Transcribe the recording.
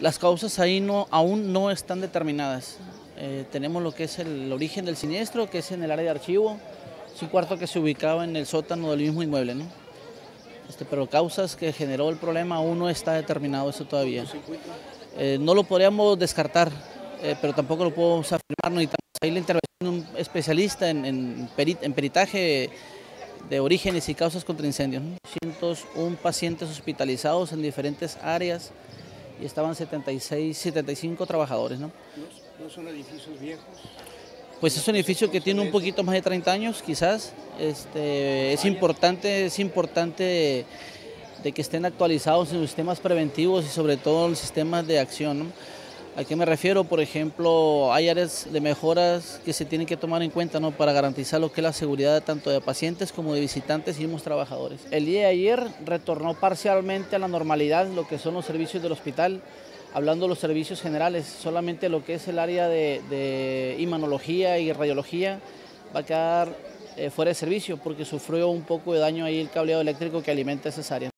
Las causas ahí aún no están determinadas. Tenemos lo que es el origen del siniestro, que es en el área de archivo. Es un cuarto que se ubicaba en el sótano del mismo inmueble, ¿no? Pero causas que generó el problema aún no está determinado eso todavía. No lo podríamos descartar, pero tampoco lo podemos afirmar. Necesitamos ahí la intervención de un especialista en peritaje de orígenes y causas contra incendios, ¿no? 101 pacientes hospitalizados en diferentes áreas. Y estaban 75 trabajadores, ¿no? ¿No son edificios viejos? Pues es un edificio que tiene un poquito más de 30 años, quizás. Es importante de que estén actualizados en los sistemas preventivos y sobre todo en los sistemas de acción, ¿no? ¿A qué me refiero? Por ejemplo, hay áreas de mejoras que se tienen que tomar en cuenta, ¿no? Para garantizar lo que es la seguridad tanto de pacientes como de visitantes y mismos trabajadores. El día de ayer retornó parcialmente a la normalidad lo que son los servicios del hospital, hablando de los servicios generales, solamente lo que es el área de imanología y radiología va a quedar fuera de servicio porque sufrió un poco de daño ahí el cableado eléctrico que alimenta esas áreas.